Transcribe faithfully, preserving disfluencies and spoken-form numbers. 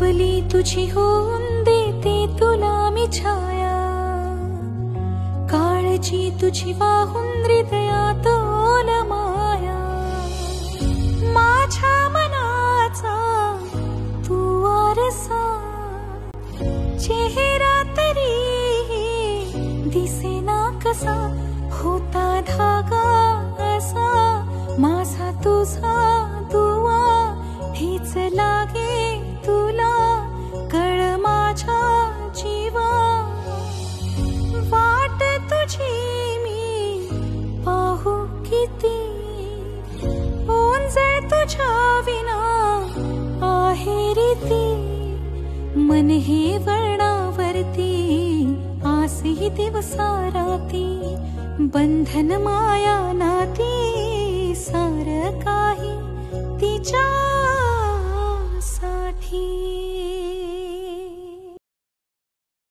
सावली तुझी होऊन देते तुला मी छाया, काळजी तुझी वाहून हृदयात ओलमाया। माझ्या मनाचा तू आरसा, चेहरा तरीही दिसेना कसा, होता धागा असा माझा तुझा दुवा, हीच लागे तुला कळ माझ्या जीवा। वाट तुझी मी पाहू किती, ओंजळ तुझ्या विना आहे रीती। मन हे वळणावरती आसे ही दिवसा राती, बंधन माया नाती सारं काही तिच्या।